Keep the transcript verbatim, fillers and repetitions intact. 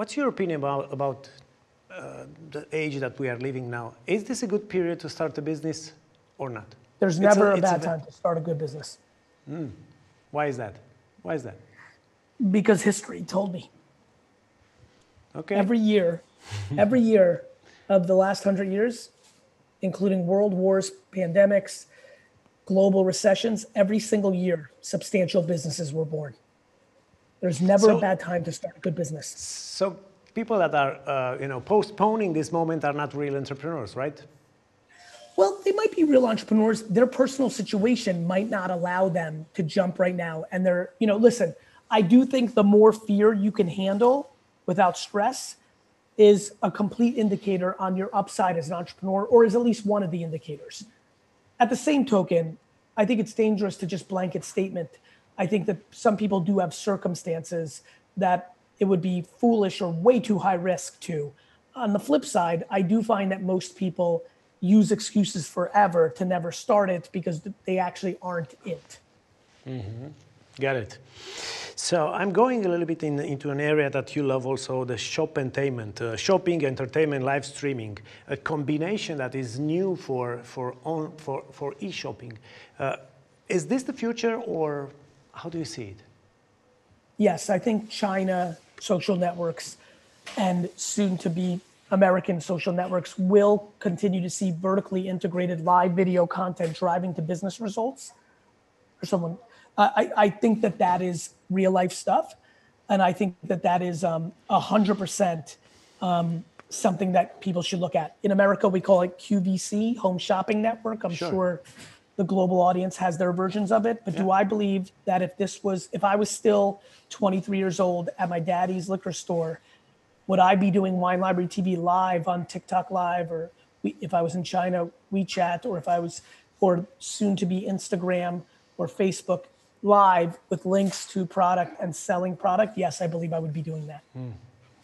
What's your opinion about, about uh, the age that we are living now? Is this a good period to start a business or not? There's it's never a, a bad a, time to start a good business. Mm. Why is that? Why is that? Because history told me. Okay. Every year, every year of the last hundred years, including world wars, pandemics, global recessions, every single year, substantial businesses were born. There's never so, a bad time to start a good business. So people that are uh, you know, postponing this moment are not real entrepreneurs, right? Well, they might be real entrepreneurs. Their personal situation might not allow them to jump right now. And they're, you know, listen, I do think the more fear you can handle without stress is a complete indicator on your upside as an entrepreneur, or is at least one of the indicators. At the same token, I think it's dangerous to just blanket statement. I think that some people do have circumstances that it would be foolish or way too high risk to. On the flip side, I do find that most people use excuses forever to never start it because they actually aren't it. Mm-hmm. Got it. So I'm going a little bit in, into an area that you love also, the shop entertainment, uh, shopping, entertainment, live streaming, a combination that is new for, for, on, for, for e-shopping. Uh, is this the future, or how do you see it? Yes, I think China social networks and soon to be American social networks will continue to see vertically integrated live video content driving to business results for someone. Uh, I, I think that that is real life stuff. And I think that that is um, one hundred percent um, something that people should look at. In America, we call it Q V C, Home Shopping Network. I'm sure, sure the global audience has their versions of it. But yeah. do I believe that if this was, if I was still twenty-three years old at my daddy's liquor store, would I be doing Wine Library T V live on TikTok Live, or we, if I was in China, WeChat, or if I was, or soon to be Instagram or Facebook Live with links to product and selling product? Yes, I believe I would be doing that. Mm.